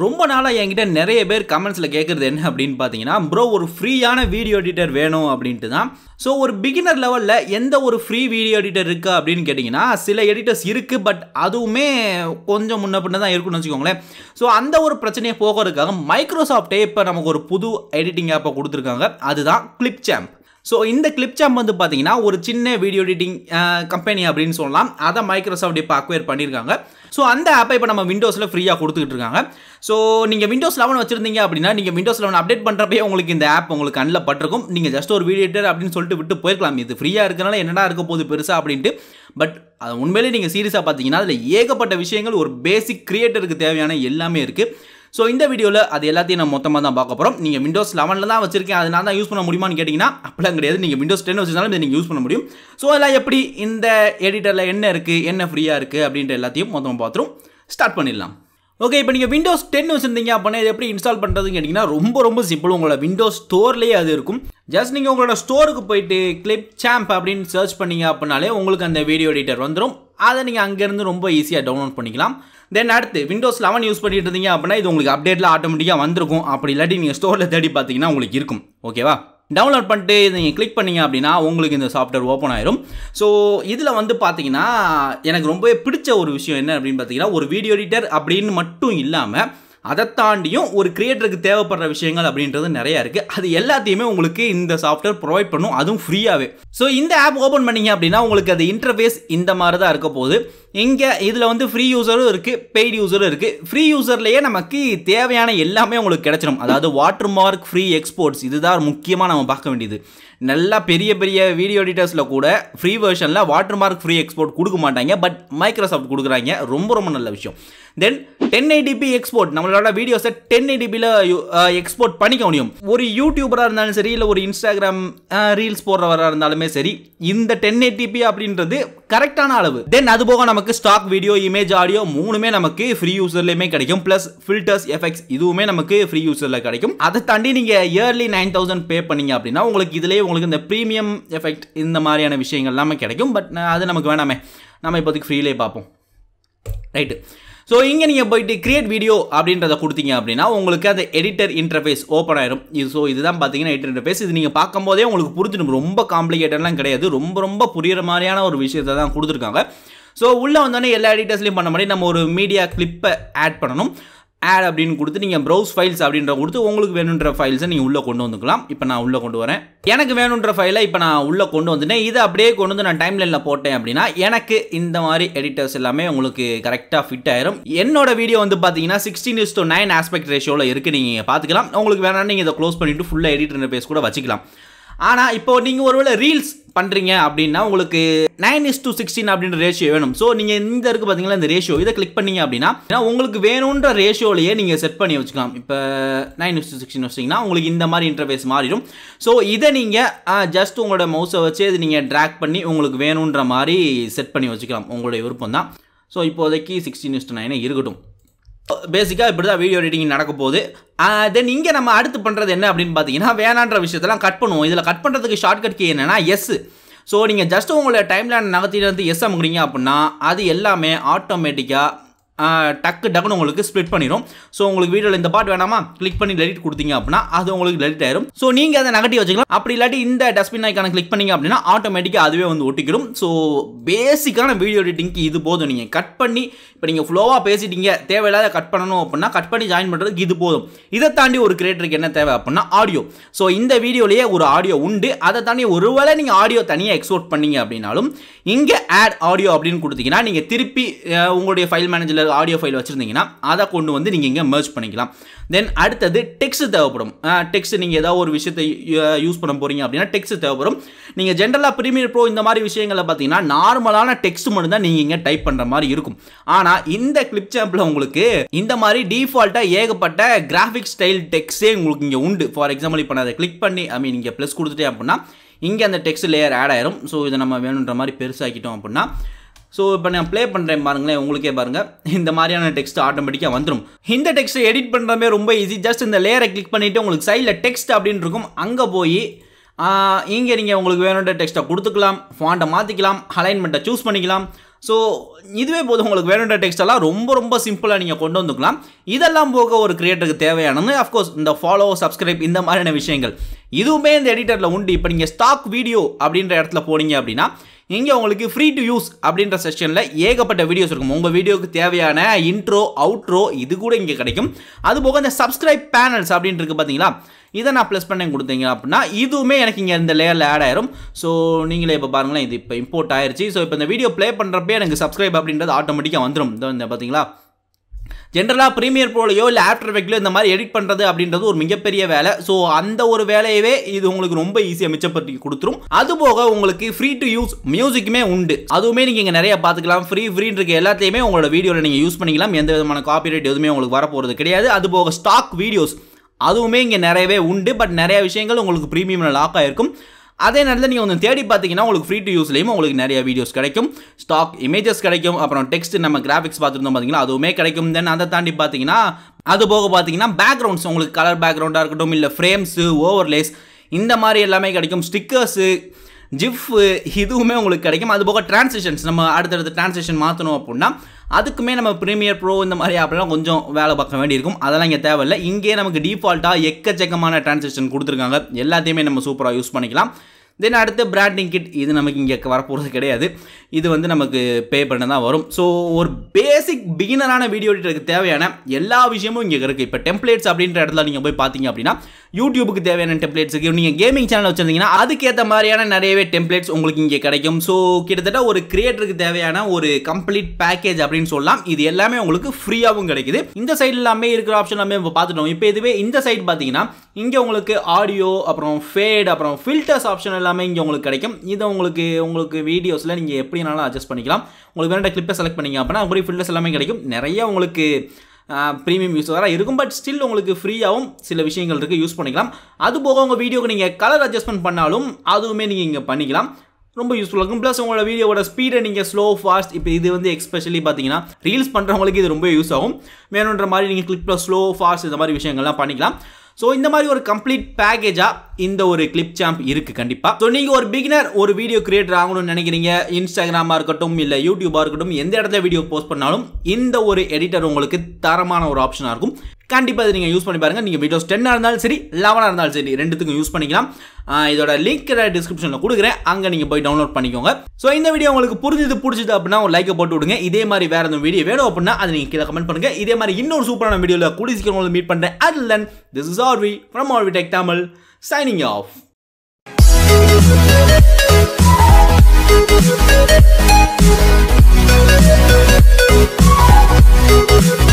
ரொம்ப நாளா என்கிட்ட நிறைய பேர் கமெண்ட்ஸ்ல கேக்குறது என்ன அப்படினு பாத்தீங்கன்னா bro ஒரு ஃப்ரீயான வீடியோ எடிட்டர் வேணும் அப்படினு தான். சோ ஒரு beginner லெவல்ல எந்த ஒரு ஃப்ரீ வீடியோ எடிட்டர் இருக்கு அப்படினு கேட்டிங்கனா சில எடிட்டர்ஸ் இருக்கு பட் அதுவுமே கொஞ்சம் முன்ன பின்ன தான் இருக்குன்னு வெச்சுக்கோங்களே. சோ அந்த ஒரு பிரச்சனையை போக்குறதுக்காக Microsoft இப்ப நமக்கு ஒரு புது எடிட்டிங் ஆப் கொடுத்திருக்காங்க அதுதான் Clipchamp. சோ இந்த Clipchamp வந்து பாத்தீங்கன்னா ஒரு சின்ன வீடியோ எடிட்டிங் கம்பெனி அப்படினு சொல்லலாம். அத Microsoft இப்ப அக்வயர் பண்ணிருக்காங்க. So அந்த ஆப்பை இப்ப நம்ம விண்டோஸ்ல ஃப்ரீயா கொடுத்துக்கிட்டு இருக்காங்க. சோ நீங்க Windows 11 வச்சிருந்தீங்க அப்படினா நீங்க Windows 11 அப்டேட் பண்றப்பவே உங்களுக்கு இந்த ஆப் உங்களுக்கு அன்லக் பட்டிருக்கும். நீங்க ஜஸ்ட் ஒரு வீடியோ எடிட்டர் அப்படினு சொல்லிட்டு விட்டு போய்க்கலாம். இது ஃப்ரீயா இருக்கனால என்னடா இருக்க போகுது பெருசா அப்படினு. பட் அது உண்மையிலேயே நீங்க சீரியஸா பாத்தீங்கன்னா அதுல ஏகப்பட்ட விஷயங்கள் ஒரு பேசிக் கிரியேட்டருக்கு தேவையான எல்லாமே இருக்கு. So in the video அது எல்லாத்தையும் நான் மொத்தமா தான் பார்க்க போறோம். நீங்க Windows 11 ல தான் வச்சிருக்கீங்க அதனால தான் யூஸ் பண்ண முடியுமான்னு கேட்டிங்கனா அப்பலாம் கிடையாது. நீங்க Windows 10 வச்சிருந்தாலும் இத நீங்க யூஸ் பண்ண முடியும். சோ எல்லாம் எப்படி இந்த எடிட்டர்ல என்ன இருக்கு என்ன ஃப்ரீயா இருக்கு அப்படின்ற எல்லாத்தையும் மொத்தமா பாத்துறோம். ஸ்டார்ட் பண்ணிடலாம். ஓகே இப்போ நீங்க Windows 10 வச்சிருந்தீங்க அப்படினா இத எப்படி இன்ஸ்டால் பண்றதுன்னு கேட்டிங்கனா ரொம்ப ரொம்ப சிம்பிள். உங்களோட Windows ஸ்டோர்லயே அது இருக்கும். ஜஸ்ட் நீங்க உங்களோட ஸ்டோருக்கு போயிட்டு Clipchamp அப்படினு சர்ச் பண்ணீங்க அப்படினாலே உங்களுக்கு அந்த வீடியோ எடிட்டர் வந்துரும். அத நீங்க அங்க இருந்து ரொம்ப ஈஸியா டவுன்லோட் பண்ணிக்கலாம். தென் அடுத்து Windows 11 யூஸ் பண்ணிட்டு இருந்தீங்க அப்படினா இது உங்களுக்கு அப்டேட்ல ஆட்டோமேட்டிக்கா வந்திருக்கும். அப்படி இல்லட்டி நீங்க ஸ்டோர்ல தேடி பாத்தீங்கன்னா உங்களுக்கு இருக்கும். ஓகேவா? டவுன்லோட் பண்ணிட்டு நீங்க கிளிக் பண்ணீங்க அப்படினா உங்களுக்கு இந்த சாஃப்ட்வேர் ஓபன் ஆயிடும். சோ இதுல வந்து பாத்தீங்கன்னா எனக்கு ரொம்பவே பிடிச்ச ஒரு விஷயம் என்ன அப்படினு பாத்தீங்கன்னா ஒரு வீடியோ எடிட்டர் அப்படினு மட்டும் இல்லாம அதை தாண்டியும் ஒரு கிரியேட்டருக்கு தேவைப்படுற விஷயங்கள் அப்படின்றது நிறைய இருக்கு. அது எல்லாத்தையுமே உங்களுக்கு இந்த சாஃப்ட்வேர் ப்ரொவைட் பண்ணும், அதுவும் ஃப்ரீயாவே. ஸோ இந்த ஆப் ஓப்பன் பண்ணீங்க அப்படின்னா உங்களுக்கு அது இன்டர்ஃபேஸ் இந்த மாதிரி தான் இருக்க போகுது. இங்கே இதில் வந்து ஃப்ரீ யூஸரும் இருக்குது, பெய்டு யூஸரும் இருக்குது. ஃப்ரீ யூஸர்லேயே நமக்கு தேவையான எல்லாமே உங்களுக்கு கிடைச்சிடும். அதாவது வாட்டர் மார்க் ஃப்ரீ எக்ஸ்போர்ட்ஸ் இதுதான் முக்கியமாக நம்ம பார்க்க வேண்டியது. நல்லா பெரிய பெரிய வீடியோ எடிட்டர்ஸில் கூட ஃப்ரீ வெர்ஷனில் வாட்டர் மார்க் ஃப்ரீ எக்ஸ்போர்ட் கொடுக்க மாட்டாங்க. பட் மைக்ரோசாஃப்ட் கொடுக்குறாங்க, ரொம்ப ரொம்ப நல்ல விஷயம். தென் 1080p எக்ஸ்போர்ட் நம்மளோட வீடியோஸை 1080pல எக்ஸ்போர்ட் பண்ணிக்க முடியும். ஒரு யூடியூபராக இருந்தாலும் சரி இல்லை ஒரு இன்ஸ்டாகிராம் ரீல்ஸ் போடுறவராக இருந்தாலுமே சரி இந்த 1080p அப்படின்றது கரெக்டான அளவு. தென் அது போக நமக்கு ஸ்டாக் வீடியோ இமேஜ் ஆடியோ மூணுமே நமக்கு ஃப்ரீ யூஸர்லேயுமே கிடைக்கும். ப்ளஸ் ஃபில்டர்ஸ் எஃபெக்ட்ஸ் இதுவுமே நமக்கு ஃப்ரீ யூஸரில் கிடைக்கும். அதை தாண்டி நீங்கள் இயர்லி 9000 பே பண்ணீங்க அப்படின்னா உங்களுக்கு இதுலேயே உங்களுக்கு இந்த ப்ரீமியம் எஃபெக்ட் இந்த மாதிரியான விஷயங்கள் எல்லாமே கிடைக்கும். பட் அது நமக்கு வேணாமே, நம்ம இப்போதைக்கு ஃப்ரீலே பார்ப்போம். ரைட்டு. ஸோ இங்கே நீங்கள் போயிட்டு கிரியேட் வீடியோ அப்படின்றத கொடுத்தீங்க அப்படின்னா உங்களுக்கு அந்த எடிட்டர் இன்டர்ஃபேஸ் ஓப்பன் ஆயிடும். இது ஸோ இதுதான் பார்த்தீங்கன்னா எடிட்டர் இன்டர்ஃபேஸ். இது நீங்கள் பார்க்கும்போதே உங்களுக்கு புரிஞ்சிடும். ரொம்ப காம்ப்ளிகேட்டட்லாம் கிடையாது, ரொம்ப ரொம்ப புரியுற மாதிரியான ஒரு விஷயத்தை தான் கொடுத்துருக்காங்க. ஸோ உள்ளே வந்தோடனே எல்லா எடிட்டர்ஸ்லையும் பண்ண மாதிரி நம்ம ஒரு மீடியா கிளிப்பை ஆட் பண்ணணும். ஆட் அப்படின்னு கொடுத்து நீங்கள் ப்ரௌஸ் ஃபைல்ஸ் அப்படின்ற கொடுத்து உங்களுக்கு வேணுன்ற ஃபைல்ஸை நீங்கள் உள்ளே கொண்டு வந்துக்கலாம். இப்போ நான் உள்ளே கொண்டு வரேன். எனக்கு வேணுன்ற ஃபைலை இப்போ நான் உள்ளே கொண்டு வந்துட்டேன். இதை அப்படியே கொண்டு வந்து நான் டைம்லைனில் போட்டேன் அப்படின்னா எனக்கு இந்த மாதிரி எடிட்டர்ஸ் எல்லாமே உங்களுக்கு கரெக்டாக ஃபிட் ஆயிரும். என்னோட வீடியோ வந்து பார்த்தீங்கன்னா 16:9 ஆஸ்பெக்ட் ரேஷியோவில் இருக்குது. நீங்கள் பார்த்துக்கலாம். உங்களுக்கு வேணா நீங்கள் இதை க்ளோஸ் பண்ணிவிட்டு ஃபுல்லாக எடிட்டர் பேஸ் கூட வச்சுக்கலாம். ஆனால் இப்போ நீங்கள் ஒருவேளை ரீல்ஸ் பண்ணுறீங்க அப்படின்னா உங்களுக்கு 9:16 அப்படின்ற ரேஷியோ வேணும். ஸோ நீங்கள் இந்த இருக்குது பார்த்தீங்களா இந்த ரேஷியோ, இதை கிளிக் பண்ணீங்க அப்படின்னா உங்களுக்கு வேணுன்ற ரேஷியோலையே நீங்கள் செட் பண்ணி வச்சுக்கலாம். இப்போ 9:16 வச்சிங்கன்னா உங்களுக்கு இந்த மாதிரி இன்டர்ஃபேஸ் மாறிடும். ஸோ இதை நீங்கள் ஜஸ்ட் உங்களோட மவுஸை வச்சு இது நீங்கள் ட்ராக் பண்ணி உங்களுக்கு வேணுன்ற மாதிரி செட் பண்ணி வச்சுக்கலாம். உங்களுடைய விருப்பம் தான். ஸோ இப்போதைக்கு 16:9 இருக்கட்டும். பேசிக்காக இப்படி தான் வீடியோ எடிட்டிங் நடக்க போகுது. தென் இங்கே நம்ம அடுத்து பண்ணுறது என்ன அப்படின்னு பார்த்தீங்கன்னா வேணான்ற விஷயத்தெல்லாம் கட் பண்ணுவோம். இதில் கட் பண்ணுறதுக்கு ஷார்ட்கட் கீ என்னன்னா எஸ். ஸோ நீங்கள் ஜஸ்ட் உங்களோட டைம்லைன் நகர்த்திட்டு வந்து எஸ் அமுக்குறீங்க அப்படின்னா அது எல்லாமே ஆட்டோமேட்டிக்காக டக்கு டக்குன்னு உங்களுக்கு ஸ்ப்ளிட் பண்ணிடும். ஸோ உங்களுக்கு வீடியோவில் இந்த பார்ட் வேணாமா கிளிக் பண்ணி டெலிட் கொடுத்தீங்க அப்படின்னா அது உங்களுக்கு டெலிட் ஆயிடும். ஸோ நீங்கள் அதை நெகட்டிவ் வச்சுக்கலாம். அப்படி இல்லாட்டி இந்த டஸ்ட்பின் ஐக்கான கிளிக் பண்ணீங்க அப்படின்னா ஆட்டோமேட்டிக்காக அதுவே வந்து ஒட்டிக்கிடும். ஸோ பேசிக்கான வீடியோ எடிட்டிங்க்கு இது போதும். நீங்கள் கட் பண்ணி இப்போ நீங்கள் ஃப்ளோவாக பேசிட்டீங்க தேவையில்லாத கட் பண்ணணும் அப்படின்னா கட் பண்ணி ஜாயின் பண்ணுறதுக்கு இது போதும். இதை தாண்டி ஒரு கிரியேட்டருக்கு என்ன தேவை அப்படின்னா ஆடியோ. ஸோ இந்த வீடியோலேயே ஒரு ஆடியோ உண்டு. அதை தாண்டி ஒருவேளை நீங்கள் ஆடியோ தனியாக எக்ஸ்போர்ட் பண்ணீங்க அப்படின்னாலும் இங்கே ஆட் ஆடியோ அப்படின்னு கொடுத்தீங்கன்னா நீங்கள் திருப்பி உங்களுடைய ஃபைல் மேனேஜரில் ஆடியோ ஃபைல் வச்சிருந்தீங்கன்னா அதை கொண்டு வந்து நீங்க இங்க merge பண்ணிக்கலாம். தென் அடுத்து டெக்ஸ்ட் தேவைப்படும். டெக்ஸ்ட் நீங்க ஏதாவது ஒரு விஷயத்தை யூஸ் பண்ண போறீங்க அப்படினா டெக்ஸ்ட் தேவைப்படும். நீங்க ஜெனரலா Premiere Pro இந்த மாதிரி விஷயங்களை பாத்தீங்கன்னா நார்மலான டெக்ஸ்ட் மட்டும் தான் நீங்க இங்க டைப் பண்ற மாதிரி இருக்கும். ஆனா இந்த Clipchampல உங்களுக்கு இந்த மாதிரி டிஃபால்ட்டா ஏகப்பட்ட கிராஃபிக் ஸ்டைல் டெக்ஸ்டே உங்களுக்கு இங்க உண்டு. ஃபார் எக்ஸாம்பிள் இப்போ நான் கிளிக் பண்ணி இங்க பிளஸ் கொடுத்துட்டே அப்படின்னா இங்க அந்த டெக்ஸ்ட் லேயர் ஆட் ஆயிரும். சோ இதை நம்ம வேணுன்ற மாதிரி பெருசாக்கிட்டோம் அப்படின்னா ஸோ இப்போ நான் ப்ளே பண்ணுறேன் பாருங்களேன், உங்களுக்கே பாருங்கள் இந்த மாதிரியான டெக்ஸ்ட் ஆட்டோமேட்டிக்காக வந்துடும். இந்த டெக்ஸ்ட்டை எடிட் பண்ணுறமே ரொம்ப ஈஸி. ஜஸ்ட் இந்த லேயரை கிளிக் பண்ணிவிட்டு உங்களுக்கு சைடில் டெக்ஸ்ட் அப்படின்னு இருக்கும். அங்கே போய் இங்கே நீங்கள் உங்களுக்கு வேணுன்ற டெக்ஸ்ட்டை கொடுத்துக்கலாம், ஃபாண்ட்டை மாற்றிக்கலாம், அலைன்மெண்ட்டை சூஸ் பண்ணிக்கலாம். So, this is the text. It's simple. Of course, follow, subscribe, this is the editor. If you have stock video, you free to use section. You can video intro, outro, this is subscribe panels. This is plus பண்ணேன் கொடுத்தீங்க அப்படினா இதுவுமே எனக்கு இங்க இந்த லேயர்ல add ஆயிரும் so நீங்களே இப்ப பாருங்க இது இப்ப இம்போர்ட் ஆயிருச்சு சோ இப்ப இந்த வீடியோ ப்ளே பண்றப்ப எனக்கு subscribe அப்படின்றது ஆட்டோமேட்டிக்கா வந்துரும் இந்த பாத்தீங்களா ஜெனரலா Premiere Pro லயோ இல்ல After Effects லயோ இந்த மாதிரி எடிட் பண்றது அப்படின்றது ஒரு மிகப்பெரிய வேலை சோ அந்த ஒரு வேலையவே இது உங்களுக்கு ரொம்ப ஈஸியா மிச்சப்படுத்தி கொடுத்துரும் அதுபோக உங்களுக்கு ஃப்ரீ டு யூஸ் மியூசிக்குமே உண்டு அதுவுமே நீங்க இங்க நிறைய பாத்துக்கலாம் ஃப்ரீன்னு இருக்க எல்லாத்தையுமே உங்களோட வீடியோல நீங்க யூஸ் பண்ணிக்கலாம் எந்த விதமான காப்பிரைட் எதுமே உங்களுக்கு வர போறது கிடையாது அதுபோக ஸ்டாக் வீடியோஸ் அதுவுமே இங்க நிறையவே உண்டு பட் நிறைய விஷயங்கள் உங்களுக்கு பிரீமியம்ல லாக் ஆயிருக்கும் அதே நேரத்துல நீங்க வந்து தேடி பாத்தீங்கன்னா உங்களுக்கு ஃப்ரீ டு யூஸ்லயும் உங்களுக்கு நிறைய வீடியோஸ் கிடைக்கும் ஸ்டாக் இமேजेस கிடைக்கும் அப்புறம் டெக்ஸ்ட் நம்ம கிராபிக்ஸ் பாத்துறோம் பாத்தீங்களா அதுவுமே கிடைக்கும் தென் அத தாண்டி பாத்தீங்கன்னா அது போக பாத்தீங்கன்னா பேக்ரவுண்ட்ஸ் உங்களுக்கு கலர் பேக்ரவுண்டா இருக்கட்டும் இல்ல ஃப்ரேம்ஸ் ஓவர்லேஸ் இந்த மாதிரி எல்லாமே கிடைக்கும் ஸ்டிக்கர்ஸ் ஜிஃப் இதுவுமே உங்களுக்கு கிடைக்கும் அது போக ட்ரான்சிஷன்ஸ் நம்ம அடுத்து ட்ரான்சிஷன் மாத்தணும் அப்படினா அதுக்குமே நம்ம Premiere Pro இந்த மாதிரி ஆப்லாம் கொஞ்சம் வேலை பார்க்க வேண்டியிருக்கும் அதெல்லாம் இங்க தேவை இல்ல இங்கே நமக்கு டிஃபால்ட்டா எக்கச்சக்கமான ட்ரான்சிஷன் கொடுத்திருக்காங்க எல்லாத்தையுமே நம்ம சூப்பரா யூஸ் பண்ணிக்கலாம் தென் அடுத்து பிராண்டிங் கிட் இது நமக்கு இங்க வர போறது கிடையாது இது வந்து நமக்கு பே பண்ண தான் வரும் சோ ஒரு பேசிக் பிகினரான வீடியோ எடிட்டருக்கு தேவையான எல்லா விஷயமும் இங்க இருக்கு இப்ப டெம்ப்ளேட்ஸ் அப்படிங்கற இடத்துல நீங்க போய் பாத்தீங்க அப்படினா YouTube க்கு தேவையான டெம்ப்ளேட்ஸ் இருக்கு நீங்க கேமிங் சேனல் வச்சிருந்தீங்கனா அதுக்கு ஏத்த மாதிரியான நிறையவே டெம்ப்ளேட்ஸ் உங்களுக்கு இங்க கிடைக்கும் சோ கிட்டத்தட்ட ஒரு கிரியேட்டருக்கு தேவையான ஒரு கம்ப்ளீட் பேக்கேஜ் அப்படினு சொல்லலாம் இது எல்லாமே உங்களுக்கு ஃப்ரீயாவும் கிடைக்குது இந்த சைடு எல்லாமே இருக்கிற ஆப்ஷன் எல்லாமே நம்ம பாத்துட்டோம் இப்போ இதுவே இந்த சைடு பாத்தீங்கனா இங்க உங்களுக்கு ஆடியோ அப்புறம் ஃபேட் அப்புறம் ஃபில்டர்ஸ் ஆப்ஷன் எல்லாமே இங்க உங்களுக்கு கிடைக்கும் இது உங்களுக்கு வீடியோஸ்ல நீங்க எப்படினாலும் அட்ஜஸ்ட் பண்ணிக்கலாம் உங்களுக்கு வேற கிளிப்பை செலக்ட் பண்ணீங்க அப்படினா உங்களுக்கு ஃபில்டர்ஸ் எல்லாமே கிடைக்கும் நிறைய உங்களுக்கு பிரீமியம் யூஸரா இருக்கும் பட் ஸ்டில் உங்களுக்கு ஃப்ரீயாவும் சில விஷயங்கள் இருக்கு யூஸ் பண்ணிக்கலாம் அது போக உங்க வீடியோக்கு நீங்க கலர் அட்ஜஸ்ட்மென்ட் பண்ணாலும் அதுவுமே நீங்க இங்க பண்ணிக்கலாம் ரொம்ப யூஸ்ஃபுல்லா இருக்கும் ப்ளஸ் உங்களோட வீடியோவோட ஸ்பீடை நீங்க ஸ்லோ ஃபாஸ்ட் இப்போ இது வந்து எஸ்பெஷியலி பாத்தீங்கன்னா ரீல்ஸ் பண்றவங்களுக்கு இது ரொம்ப யூஸ் ஆகும் வேணுன்ற மாதிரி நீங்க கிளிக் ப்ளஸ் ஸ்லோ ஃபாஸ்ட் இந்த மாதிரி விஷயங்கள்லாம் பண்ணிக்கலாம் சோ இந்த மாதிரி ஒரு கம்ப்ளீட் பேக்கேஜா இந்த ஒரு Clipchamp இருக்கு கண்டிப்பா சோ நீங்க ஒரு பிகினர் ஒரு வீடியோ கிரியேட்டர் ஆகணும்னு நினைக்கிறீங்க இன்ஸ்டாகிராமா இருக்கட்டும் இல்ல யூடியூபா இருக்கட்டும் எந்த இடத்துல வீடியோ போஸ்ட் பண்ணாலும் இந்த ஒரு எடிட்டர் உங்களுக்கு தரமான ஒரு ஆப்ஷனா இருக்கும் கண்டிப்பா நீங்க யூஸ் பண்ணி பாருங்க நீங்க Windows 10 இருந்தாலும் சரி 11 இருந்தாலும் சரி ரெண்டுத்துக்கும் யூஸ் பண்ணிக்கலாம் இதோட லிங்க் டிஸ்கிரிப்ஷன்ல கொடுக்கிறேன் அங்க நீங்க போய் டவுன்லோட் பண்ணிக்கோங்க சோ இந்த வீடியோ உங்களுக்கு புரிஞ்சிது அப்படினா ஒரு லைக் போட்டு விடுங்க இதே மாதிரி வேற ஏதாவது வீடியோ வேணும் அப்படினா அதை நீங்க கீழ கமெண்ட் பண்ணுங்க இதே மாதிரி இன்னொரு சூப்பரான வீடியோல கூடி சீக்கிரம் உங்களை மீட் பண்றேன் until then this is RV from RV Tech Tamil signing off